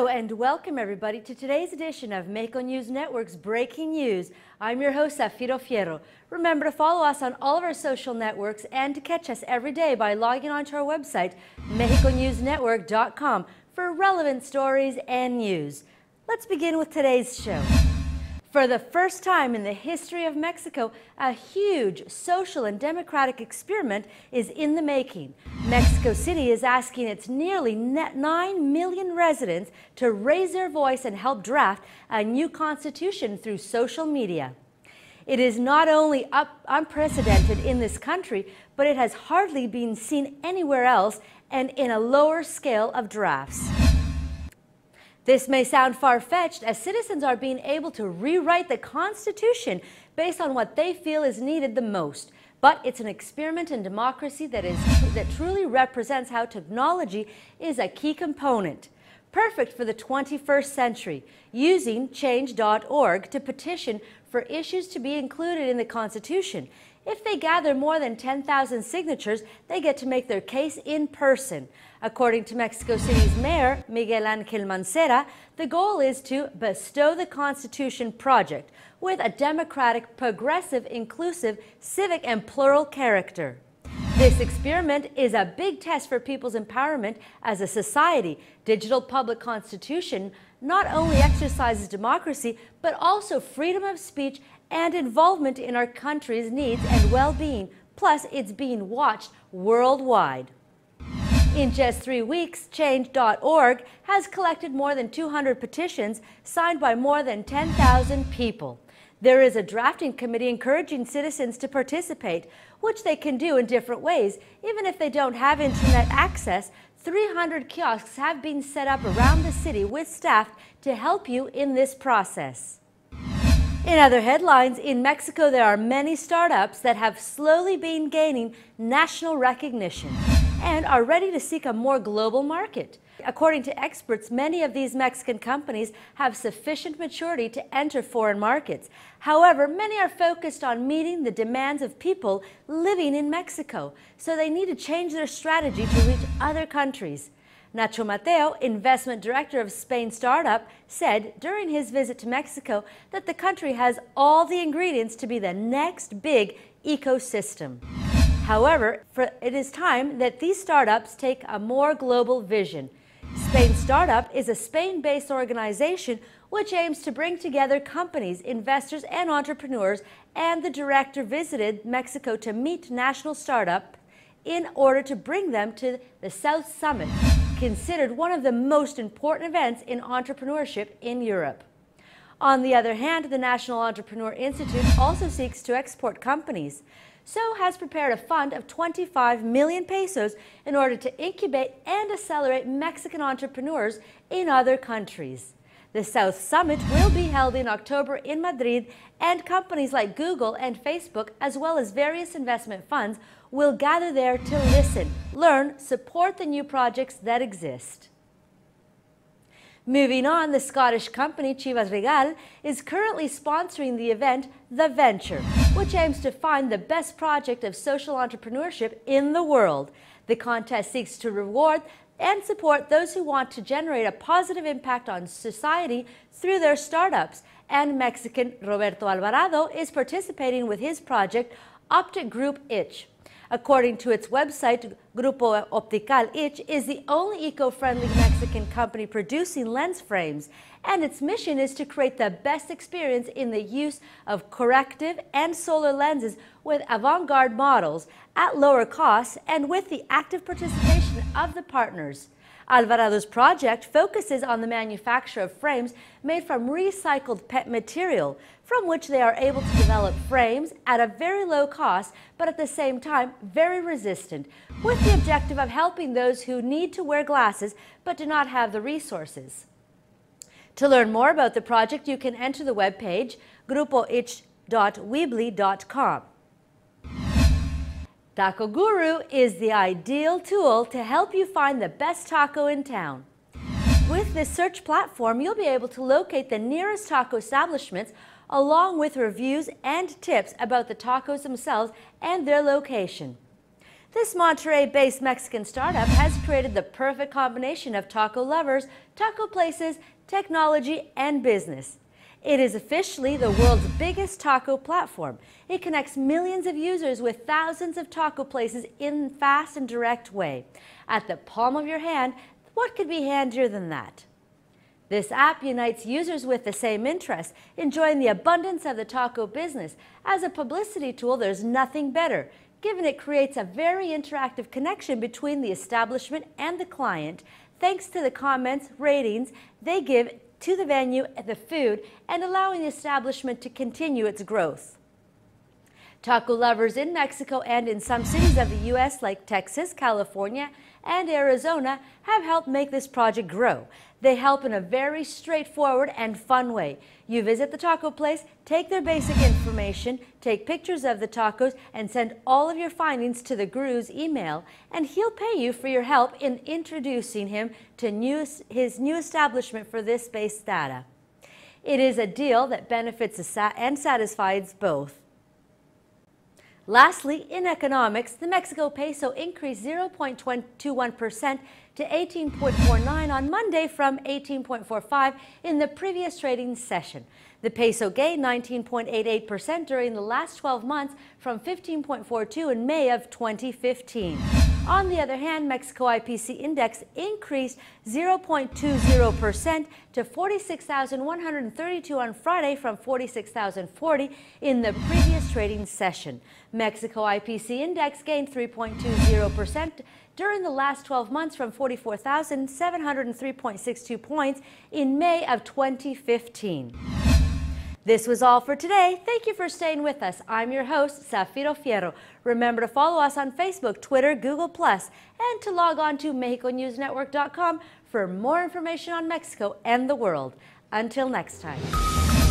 Hello and welcome everybody to today's edition of Mexico News Network's Breaking News. I'm your host, Zafiro Fierro. Remember to follow us on all of our social networks and to catch us every day by logging onto our website, mexiconewsnetwork.com, for relevant stories and news. Let's begin with today's show. For the first time in the history of Mexico, a huge social and democratic experiment is in the making. Mexico City is asking its nearly 9 million residents to raise their voice and help draft a new constitution through social media. It is not only unprecedented in this country, but it has hardly been seen anywhere else and in a lower scale of drafts. This may sound far-fetched, as citizens are being able to rewrite the Constitution based on what they feel is needed the most. But it's an experiment in democracy that truly represents how technology is a key component, perfect for the 21st century, using Change.org to petition for issues to be included in the Constitution. If they gather more than 10,000 signatures, they get to make their case in person. According to Mexico City's mayor, Miguel Ángel Mancera, the goal is to bestow the Constitution project with a democratic, progressive, inclusive, civic, and plural character. This experiment is a big test for people's empowerment as a society. Digital public constitution not only exercises democracy, but also freedom of speech and involvement in our country's needs and well-being. Plus, it's being watched worldwide. In just 3 weeks, Change.org has collected more than 200 petitions signed by more than 10,000 people. There is a drafting committee encouraging citizens to participate, which they can do in different ways. Even if they don't have internet access, 300 kiosks have been set up around the city with staff to help you in this process. In other headlines, in Mexico there are many startups that have slowly been gaining national recognition and are ready to seek a more global market. According to experts, many of these Mexican companies have sufficient maturity to enter foreign markets. However, many are focused on meeting the demands of people living in Mexico, so they need to change their strategy to reach other countries. Nacho Mateo, investment director of Spain Startup, said during his visit to Mexico that the country has all the ingredients to be the next big ecosystem. However, it is time that these startups take a more global vision. Spain Startup is a Spain-based organization which aims to bring together companies, investors, and entrepreneurs, and the director visited Mexico to meet national startups in order to bring them to the South Summit, considered one of the most important events in entrepreneurship in Europe. On the other hand, the National Entrepreneur Institute also seeks to export companies, so has prepared a fund of 25 million pesos in order to incubate and accelerate Mexican entrepreneurs in other countries. The South Summit will be held in October in Madrid, and companies like Google and Facebook, as well as various investment funds, will gather there to listen, learn, support the new projects that exist. Moving on, the Scottish company Chivas Regal is currently sponsoring the event The Venture, which aims to find the best project of social entrepreneurship in the world. The contest seeks to reward and support those who want to generate a positive impact on society through their startups, and Mexican Roberto Alvarado is participating with his project Grupo Óptico Ich. According to its website, Grupo Óptico Ich is the only eco-friendly Mexican company producing lens frames, and its mission is to create the best experience in the use of corrective and solar lenses with avant-garde models at lower costs and with the active participation of the partners. Alvarado's project focuses on the manufacture of frames made from recycled PET material, from which they are able to develop frames at a very low cost, but at the same time very resistant, with the objective of helping those who need to wear glasses but do not have the resources. To learn more about the project, you can enter the webpage grupo-itch.weebly.com. Taco Guru is the ideal tool to help you find the best taco in town. With this search platform, you'll be able to locate the nearest taco establishments, along with reviews and tips about the tacos themselves and their location. This Monterrey-based Mexican startup has created the perfect combination of taco lovers, taco places, technology, and business. It is officially the world's biggest taco platform. It connects millions of users with thousands of taco places in a fast and direct way. At the palm of your hand, what could be handier than that? This app unites users with the same interests, enjoying the abundance of the taco business. As a publicity tool, there's nothing better, given it creates a very interactive connection between the establishment and the client, thanks to the comments, ratings they give to the venue and the food, and allowing the establishment to continue its growth. Taco lovers in Mexico and in some cities of the U.S. like Texas, California, and Arizona have helped make this project grow. They help in a very straightforward and fun way. You visit the taco place, take their basic information, take pictures of the tacos, and send all of your findings to the guru's email, and he'll pay you for your help in introducing him to his new establishment for this base data. It is a deal that benefits and satisfies both. Lastly, in economics, the Mexico peso increased 0.21% to 18.49 on Monday from 18.45 in the previous trading session. The peso gained 19.88% during the last 12 months from 15.42 in May of 2015. On the other hand, Mexico IPC Index increased 0.20% to 46,132 on Friday from 46,040 in the previous trading session. Mexico IPC Index gained 3.20% during the last 12 months from 44,703.62 points in May of 2015. This was all for today. Thank you for staying with us. I'm your host, Zafiro Fierro. Remember to follow us on Facebook, Twitter, Google+, and to log on to mexiconewsnetwork.com for more information on Mexico and the world. Until next time.